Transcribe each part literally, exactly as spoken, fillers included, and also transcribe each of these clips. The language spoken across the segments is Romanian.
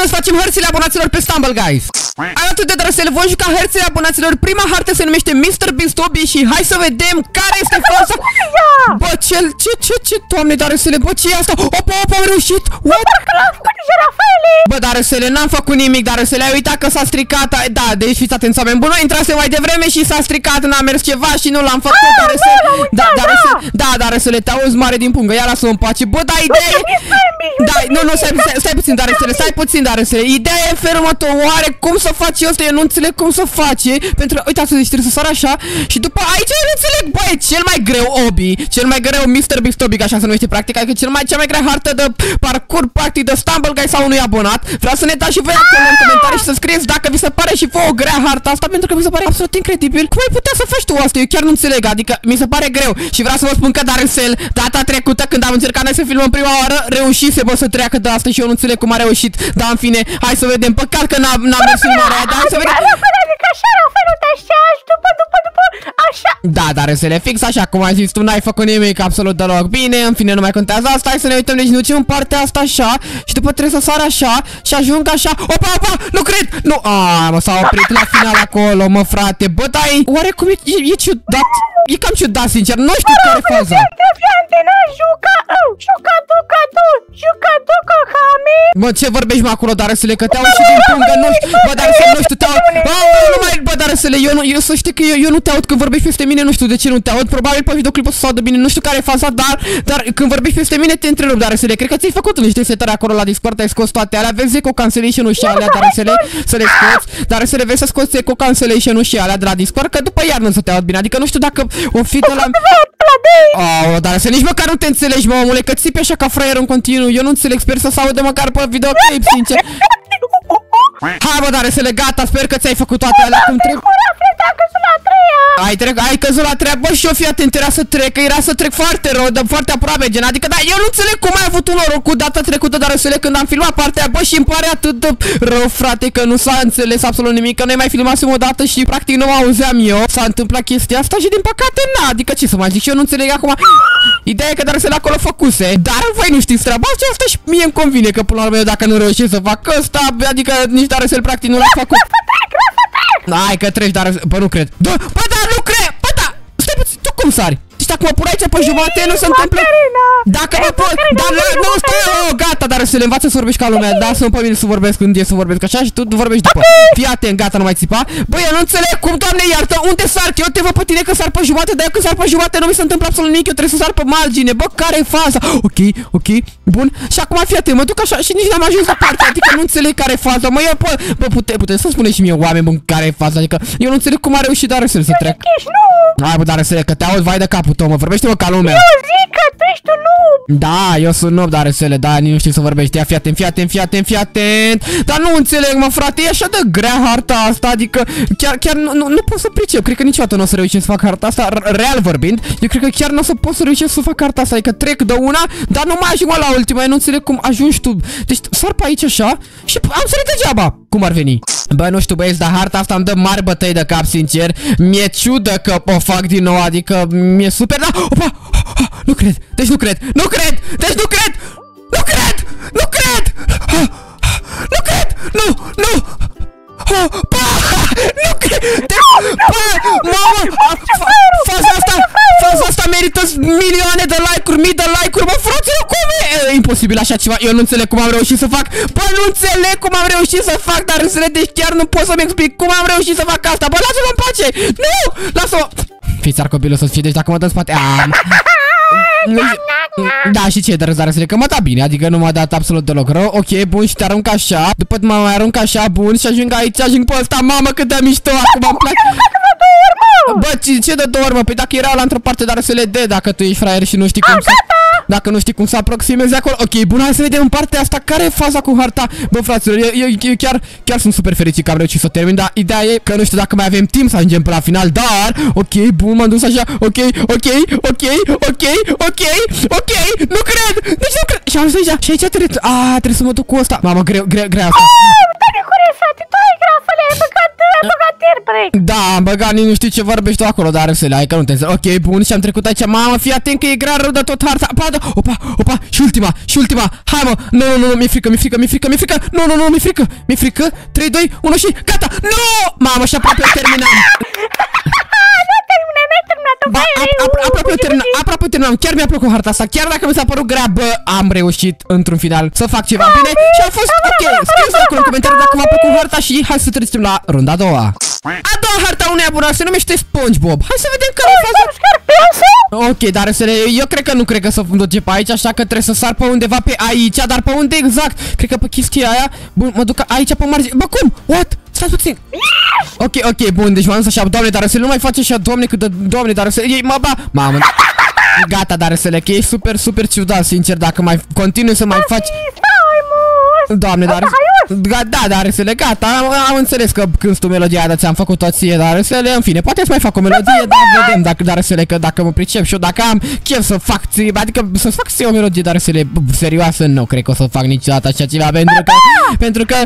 astăzi facem hărțile abonaților pe Stumble Guys. Alături de Dariusel vom juca hărțile abonaților. Prima hartă se numește mister Beast Obby și hai să vedem care este forța. Bă, cel, ce, ce, ce, doamne, Dariusel, bă, ce e asta? Opa, opa, am reușit. What? Bă, Dariusel, n-am făcut nimic, Dariusel, ai uitat că s-a stricat. Da, deci fiți atenți, oameni buni, noi intrase mai devreme și s-a stricat, n-a mers ceva și nu l-am făcut, Dariusel. Da, Dariusel, da, Dariusel, te auzi mare din pungă, ia lasă-o în pace. Bă, da, idee. Da, nu, nu, stai, stai, stai puțin, Dariusel, stai puțin, Dariusel. Ideea e în felul următoare, cum să faci eu, eu nu înțeleg cum să face. Pentru, uitați, deci trebuie să sară așa și după aici eu nu înțeleg, bă, e cel mai greu Obby, cel mai greu mister Beast Toby, așa se numește practic, adică cel mai, cea mai grea hartă de parcurs, practic, de Stumble Guys sau unui abonat. Vreau să ne dați și voi acolo în comentarii și să scrieți dacă vi se pare și vă o grea harta asta, pentru că mi se pare absolut incredibil. Cum ai putea să faci tu asta? Eu chiar nu înțeleg, adică mi se pare greu. Și vreau să vă spun că Dariusel, data trecută când am încercat noi să filmăm prima oară, reușise, bă, să treacă de asta și eu nu înțeleg cum a reușit. Dar în fine, hai să vedem. Păcat că n-am mers filmarea aia, dar hai să vedem. Da, Dariusel, fix așa cum ai zis tu, n-ai făcut nimic absolut deloc. Bine, în fine, nu mai contează asta. Hai să ne uităm, deci nu ducem în partea asta așa și după trebuie să sar așa și ajung așa. Opa, opa, nu cred. Nu, a, mă, s-a oprit la final acolo, mă, frate. Bă, dai, oarecum e, e, e ciudat. E cam ciudat, sincer, nu știu care e faza. Mă, ce vorbești, mă, acolo, Dariusel, că te-au și din pungă, nu știu. Bă, Dariusel, nu știu, te-au. Nu mai, bă, Dariusel, eu nu, eu să știi că eu, eu nu te aud când vorbești peste mine, nu știu de ce nu te aud. Probabil pe videoclipul să se audă bine, nu știu care e faza, dar, dar când vorbești peste mine te întrerup, Dariusel. Cred că ți-ai făcut niște setări acolo la Discord, ai scos toate alea, vezi eco cancellation-ul și alea, Dariusel, să le scoți. Dariusel, vezi să scoți eco cancellation-ul și alea de la Discord, că după iar nu să te aud bine. Adică nu știu dacă o fi de la... Oh, Dariusel, nici măcar nu te înțelegi, mă, omule, că țipi așa ca fraier în continuu. Eu nu înțeleg, sper să se audă măcar pe videoclip, sincer. Hai, bă, Dariusel, gata, sper că ți-ai făcut toate alea cum trebuie. Ai, trec, ai căzut la treabă și eu, fii atent, era să trec, că era să trec foarte rău, de, foarte aproape, gen, adică, da, eu nu înțeleg cum ai avut un noroc cu data trecută, Dariusel, când am filmat partea, bă, și îmi pare atât de rău, frate, că nu s-a înțeles absolut nimic, că noi mai filmasem o dată și, practic, nu auzeam eu, s-a întâmplat chestia asta și, din păcate, na, adică, ce să mai zic, și eu nu înțeleg acum, ideea e că Dariusel acolo făcuse, dar voi nu știți treaba asta și mie îmi convine că, până la urmă, eu, dacă nu reușesc să fac asta, adică, nici Dariusel, practic, nu l-a făcut. Hai că treci, Dariusel, bă, nu cred. Bă, bă, dar nu cred, bă, da, stai puțin, tu cum sari? Deci dacă mă pun aici pe jumate, nu se întâmplă. Dacă mă pot, dar nu, stai, oh, gata, Dariusel, învață să vorbești ca lumea, lasă-mă pe mine să vorbesc când e să vorbesc așa și tu vorbești după. Fii atent, gata, nu mai țipa. Băi, eu nu înțeleg cum, doamne iartă, unde sar? Eu te văd pe tine că sar pe jumate, dar eu când sar pe jumate nu mi se întâmplă absolut nimic, eu trebuie să sar pe margine, bă, care-i faza? Ok, ok, bun, și acum fii atent, mă duc așa și nici n-am ajuns la parte, adică nu înțeleg care-i faza, mă, eu, bă, bă, pute, puteți să spuneți și mie, oameni buni, care-i faza, adică eu nu înțeleg cum a reușit Dariusel să treacă. Hai, bă, Dariusel, că te auzi, vai de cap. Mă, vorbește-mă ca lumea. Eu zic că tu ești un noob. Da, eu sunt noob, Dariusel, da, nu știu să vorbești. Ia, fii atent, fii atent, fii atent, fii atent. Dar nu înțeleg, mă, frate, e așa de grea harta asta. Adică chiar, chiar nu, nu, nu pot să pricep. Cred că niciodată nu o să reușesc să fac harta asta. Real vorbind, eu cred că chiar nu o să pot să reușesc să fac harta asta. Adică trec de una, dar nu mai ajung la ultima. Eu nu înțeleg cum ajungi tu. Deci sar pe aici așa și am sărit degeaba. Cum ar veni? Bă, nu știu, băieți, dar harta asta îmi dă mari bătăi de cap, sincer. Mi-e ciudă că o fac din nou, adică mi-e super, da? Opa! Nu cred, deci nu cred, nu cred, deci nu cred, nu cred, nu cred, nu cred, nu, nu, pa, nu cred, mamă, faza asta, faza asta merită milioane de like-uri, mii de like-uri, mă, fraților, cum e? E imposibil așa ceva, eu nu înțeleg cum am reușit să fac, bă, nu înțeleg cum am reușit să fac, dar deci chiar nu pot să-mi explic cum am reușit să fac asta, bă, lasă-mă în pace, nu, lasă-mă. Fiți ar copilul să-ți fie, deci dacă mă dă în spate, aaa... Da, și ce e de rău, Dariusel, că mă da bine, adică nu m-a dat absolut deloc rău. Ok, bun, și te arunc așa, după mă mai arunc așa, bun, și ajung aici, ajung pe ăsta, mamă, cât de mișto, acum îmi place. Bă, ce, ce de două ori, mă? Păi dacă era la într-o parte, Dariusel, de, dacă tu ești fraier și nu știi cum să... Dacă nu știi cum să aproximezi acolo. Ok, bun, hai să vedem în partea asta care e faza cu harta. Bă, fraților, eu, eu, eu chiar, chiar sunt super fericit că am reușit să termin, dar ideea e că nu știu dacă mai avem timp să ajungem până la final, dar... Ok, bun, m-am dus așa, ok, ok, ok, ok, ok, ok, nu cred, deci nu cred. Și am zis aici, și aici trebuie, a, trebuie să mă duc cu ăsta. Mamă, greu, greu, greu asta. Aaa, da, de curioasă, tu ai grafă, le-ai făcut, ai făcut ieri, break. Da, am băgat, nici nu știu ce vorbești tu acolo, dar să le ai că nu te înțeleg. Ok, bun, și am trecut aici. Mamă, fii atent că e grea rău de tot harta. Opa, opa, opa, și ultima, și ultima. Hai, mă, nu, nu, nu, mi-e frică, mi-e frică, mi-e frică, mi-e frică. Nu, nu, nu, mi-e frică, mi-e frică. trei, doi, unu și gata. Nu! Mamă, și aproape terminam. Ba, aproape terminam, aproape terminam, chiar mi-a plăcut harta asta, chiar dacă mi s-a părut grea, bă, am reușit într-un final să fac ceva bine și a fost ok. Scrieți acolo în comentarii dacă v-a plăcut harta și hai să trecem la runda a doua. A doua harta unei abonate se numește SpongeBob. Hai să vedem care e faza. Ok, dar eu cred că nu cred că să duce pe aici, așa că trebuie să sar pe undeva pe aici, dar pe unde exact? Cred că pe chestia aia. Bun, mă duc aici pe margine. Bă, cum? What? Stați puțin. Ok, ok, bun, deci m-am dus așa, doamne, dar să nu mai faci așa, doamne, cât de, doamne, dar să ei, mă, ba, mamă. Gata, dar să le, că e super, super ciudat, sincer, dacă mai continui să mai faci. Doamne, dar da, dar să le, gata, am înțeles că când tu melodia aia ți-am făcut o ție, dar să le, în fine, poate să mai fac o melodie, dar vedem dacă dar să le, că dacă mă pricep și eu, dacă am chef să fac ție, adică să fac ție o melodie, dar să le, serioasă, nu cred că o să fac niciodată așa ceva, pentru că, pentru că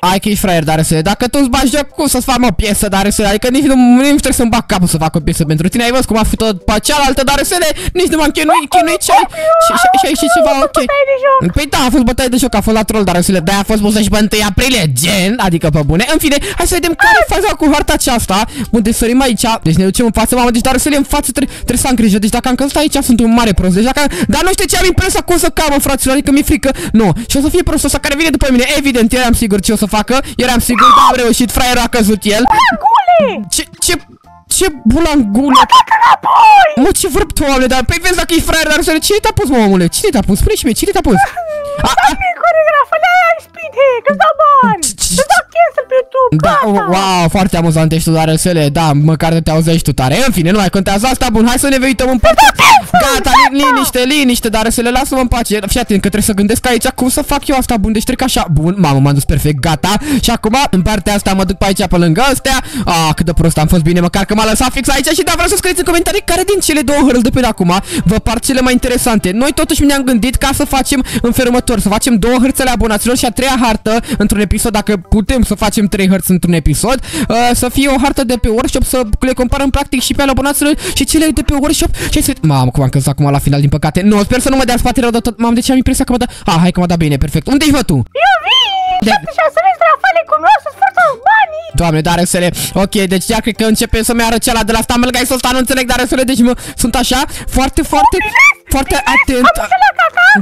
ai că ești fraier, dar să dacă tu îți bagi joc, cum să-ți fac o piesă, dar să adică nici nu, nici trebuie să-mi bag capul să fac o piesă pentru tine, ai văzut cum a fost tot pe cealaltă, dar să nici nu m-am chinuit, chinuit și ai ieșit ceva ok. Păi da, a fost bătaie de joc, a fost la troll, dar să le dai, a fost pusă și pe întâi aprilie, gen, adică pe bune. În fine, hai să vedem care e faza cu harta aceasta, unde sărim aici, deci ne ducem în față, mamă, deci dar să le în față trebuie să am grijă, deci dacă am căzut aici sunt un mare prost, deci dacă, dar nu știu ce am impresia cum să cam, fraților, adică mi-e frică, nu, și o să fie prostul ăsta care vine după mine, evident, eram sigur ce o să facă, eram sigur că am reușit, fraierul a căzut el. Bulangule! Ce, ce, ce bulangule? Mă, ce vorb, doamne, dar, păi vezi dacă e fraier, dar să cine te-a pus, mă, omule? Cine te-a pus? Spune-și mie, cine te-a pus? Dacă e coregrafă, le-aia în spite, că-ți dau bani, că-ți dau cancel pe YouTube, gata! Wow, foarte amuzant ești tu, Dariusel, da, măcar te auzești tu tare, în fine, nu mai contează asta, bun, hai să ne uităm în partea. Gata, liniște, liniște, Dariusel, lasă-mă în pace, fii atent că trebuie să gândesc aici cum să fac eu asta, bun, deci trec așa, bun, mamă, m-am dus perfect, gata, și acum, în partea asta, mă duc pe aici, pe lângă astea, ah, cât de prost am fost, bine, măcar că m-a lăsat fix aici și da, vreau să scrieți în comentarii care din cele două hărți de până acum vă par cele mai interesante. Noi totuși ne-am gândit ca să facem în felul următor, să facem două hărțele abonaților și a treia hartă într-un episod, dacă putem să facem trei hărți într-un episod, uh, să fie o hartă de pe workshop, să le comparăm practic și pe ale abonaților și cele de pe workshop. Și să... Mamă, cum am căzut acum la final, din păcate. Nu, sper să nu mă dea spate rău de tot. Mamă, de ce am impresia că mă da... Ah, hai că mă da bine, perfect. Unde ești, mă, tu? Eu vin! șapte șase, vezi, Rafale, cum eu să-ți forța banii! Doamne, Dariusel, ok, deci chiar cred că începe să mi-arăt ceala de la Stumble Guys, ăsta nu înțeleg, Dariusel, deci mă, sunt așa, foarte, foarte... Foarte atent.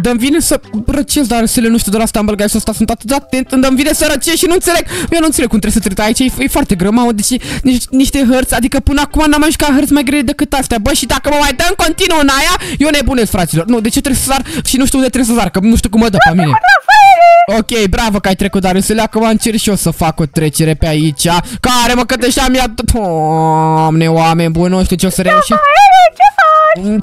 Dă-mi vine să răcesc, dar să le nu știu de la Stumble Guys ăsta, sunt atât de atent. Dă-mi vine să răcesc și nu înțeleg. Eu nu înțeleg cum trebuie să trec aici, e, e foarte greu, mamă, deci nici, niște hărți, adică până acum n-am mai jucat hărți mai grele decât astea. Bă, și dacă mă mai dă în continuu în aia, eu nebunesc, fraților. Nu, de ce trebuie să sar și nu știu unde trebuie să sar, că nu știu cum mă dă pe mine. Ok, bravo că ai trecut, Dariusel, acum încerc și eu să fac o trecere pe aici. Care mă, că deja mi-a... Doamne, oameni buni, nu știu ce o să reușesc.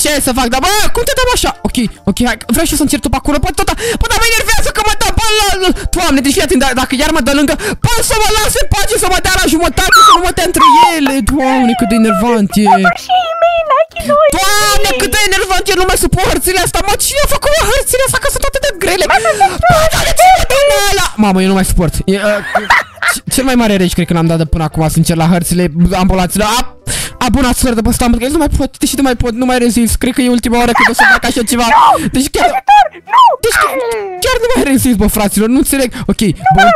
Ce să fac? Da, bă, cum te dau așa? Ok, ok, hai, vreau și eu să încerc tu pe acolo. Bă, tota, bă, dar mă enervează că mă dă, bă, la, la. Doamne, deci fii atent, dacă iar mă dă lângă, bă, să mă lase în pace, să mă dea la jumătate, să nu mă dea între ele. Doamne, cât de enervant e. Doamne, cât de enervant e, nu mai supun hărțile astea, mă, cine a făcut hărțile astea, că sunt atât de grele. Bă, dar de ce mă dă la ala? Mamă, eu nu mai suport. Cel mai mare rage, cred că n-am dat de până acum, sincer, la hărțile ambulanților. Abonați-vă de pe Stumble Guys, nu mai pot, deși nu mai pot, nu mai rezist, cred că e ultima oară când o să fac așa ceva. Deci chiar, deci chiar, chiar nu mai rezist, bă, fraților, nu înțeleg. Ok, bun,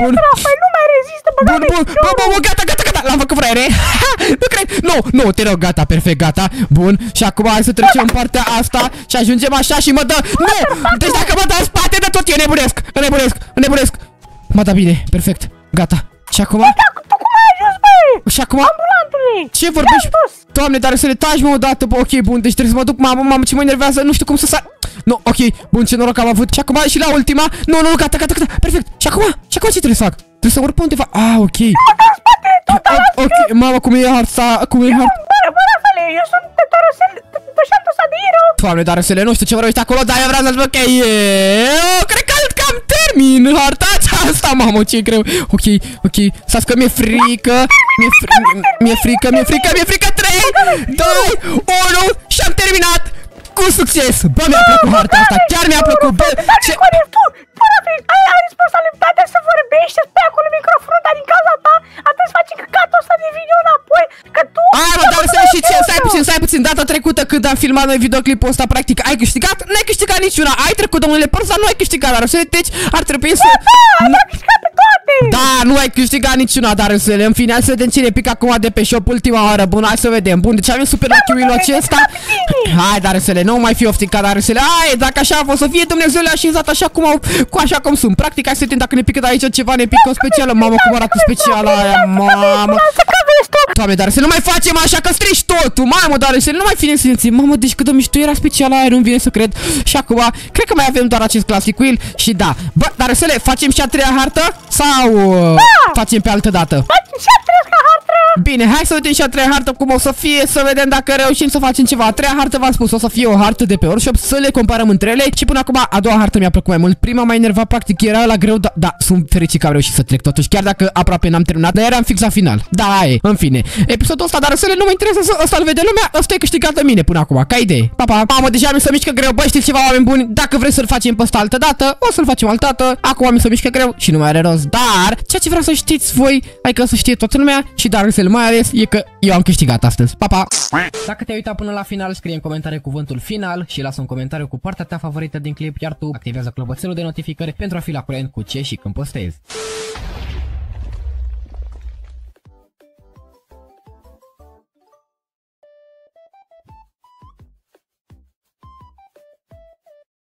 bun, nu mai rezist, bă, bun, bun, bă, bă, bă, gata, gata, gata, l-am făcut, fraiere. Nu cred, nu, nu, te rog, gata, perfect, gata, bun, și acum hai să trecem în partea asta și ajungem așa și mă dă, nu, deci dacă mă dă în spate de tot, eu nebunesc, nebunesc, nebunesc. Mă da bine, perfect, gata, și acum... Și acum? Ce vorbești? Doamne, dar să le taci, mă, odată, bă, ok, bun, deci trebuie să mă duc, mamă, mamă, ce mă enervează, nu știu cum să sar. Nu, ok, bun, ce noroc am avut. Și acum, și la ultima, nu, nu, gata, gata, gata, perfect. Și acum, și acum ce trebuie să fac? Trebuie să urc pe undeva, ah, ok. Ok, mamă, cum e harta, cum e harta. Eu sunt pe Dariusel, pe șantul ăsta de hero. Doamne, Dariusel, nu știu ce vorbești acolo, dar eu vreau să-ți văd că eu cred că cam termin harta asta, mamă, ce greu. Ok, ok, stați că mi-e frică, mi-e frică, mi-e frică, mi-e frică, mi-e frică, trei, doi, unu și am terminat cu succes. Bă, mi-a plăcut harta asta, chiar mi-a plăcut, bă, ce... Ai responsabilitatea să vorbești, să stai acolo, mi cât am filmat noi videoclipul ăsta, practic ai câștigat, n-ai câștigat niciuna. Ai trecut, domnule Părza, nu ai câștigat, Dariusel, deci ar trebui să... Am câștigat pe toate! Da, nu ai câștigat niciuna, Dariusel. În fine, hai să vedem cine pică acum de pe shop ultima oară. Bun, hai să vedem. Bun, deci avem super lucky-ul acesta. Hai, Dariusel, nu mai fi ofticat, Dariusel. Hai, dacă așa a fost să fie, Dumnezeu le-a așezat așa cum au, cu așa cum sunt. Practic, hai să vedem dacă ne pică de aici ceva, ne pică o specială. Mamă, cum arată speciala aia, mamă. Doamne, Dariusel, nu mai facem așa că strici totul. Mamă, Dariusel, nu mai fi nesimțit. Mamă, deci cât de mișto era speciala aia, nu-mi vine să cred. Și acum, cred că mai avem doar acest clasic cu el. Și da, bă, Dariusel, facem și a treia hartă? Sau uh, facem pe altă dată? Bine, hai să vedem și a treia hartă cum o să fie, să vedem dacă reușim să facem ceva. A treia hartă, v-am spus, o să fie o hartă de pe workshop, să le comparăm între ele. Și până acum, a doua hartă mi-a plăcut mai mult. Prima m-a enervat, practic era la greu, dar da, sunt fericit că am reușit să trec totuși, chiar dacă aproape n-am terminat, dar eram fix la final. Da, e, în fine. Episodul ăsta, Dariusel, nu mă interesează, ăsta îl vede lumea, ăsta e câștigat de mine până acum. Ca idee. Pa, pa. Mamă, deja mi se mișcă greu. Bă, știți ceva, oameni buni, dacă vreți să-l facem pe ăsta altă dată, o să-l facem altă dată. Acum mi se mișcă greu și nu mai are rost, dar ceea ce vreau să știți voi, hai că să știe toată lumea și Dariusel mai ales e că eu am câștigat astăzi. Pa, pa! Dacă te-ai uitat până la final, scrie în comentarii cuvântul final și lasă un comentariu cu partea ta favorită din clip, iar tu activează clopoțelul de notificări pentru a fi la curent cu ce și când postezi.